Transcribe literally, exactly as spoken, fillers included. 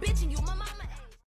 bitch and you my mama.